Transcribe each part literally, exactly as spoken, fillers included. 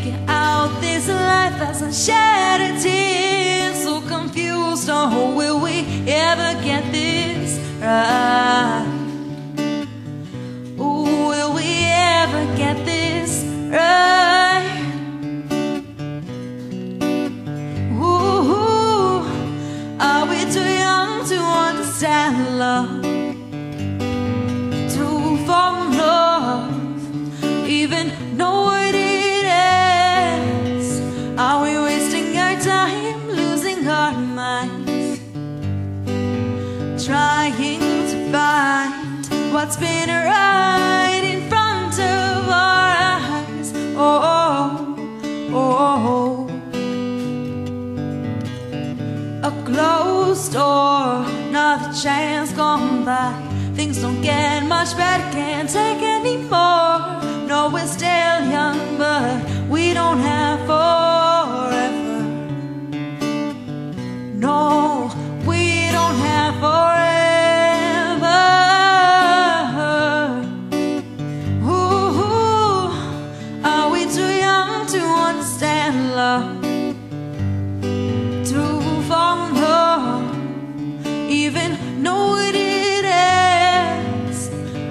making out this life as I shed a tear. So confused, oh, will we ever get this right? Oh, will we ever get this right? Ooh, are we too young to understand love? To fall in love, even know what it is? Are we wasting our time, losing our minds, trying to find what's been right in front of our eyes? Oh, oh, oh, oh. A closed door, another chance gone by. Things don't get much better, can't take anymore. No, we're still young, but we don't have forever. No, we don't have forever. Ooh, are we too young to understand love? Too far from love, even know it is.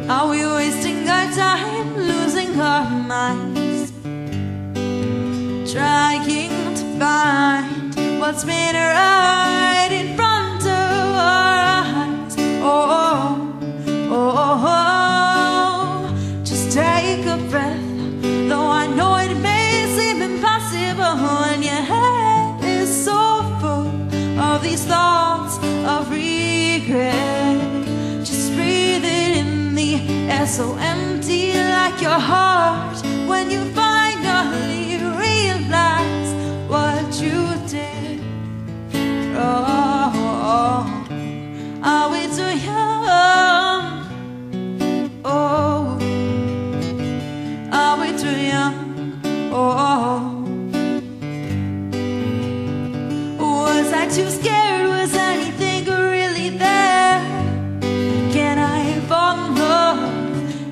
Are we wasting our time, losing our minds, trying to find what's been right in front of our eyes? Oh, oh, oh, oh. Just take a breath, though I know it may seem impossible when your head is so full of these thoughts of regret. Air so empty, like your heart, when you finally realize what you did. Oh, are we too young? Oh, are we too young? Oh, was I too scared? Was anything really there? Can I fall in love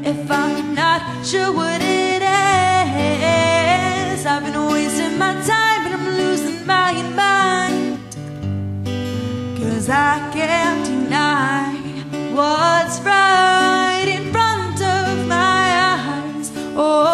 if I'm not sure what it is? I've been wasting my time, but I'm losing my mind, 'cause I can't deny what's right in front of my eyes. Oh,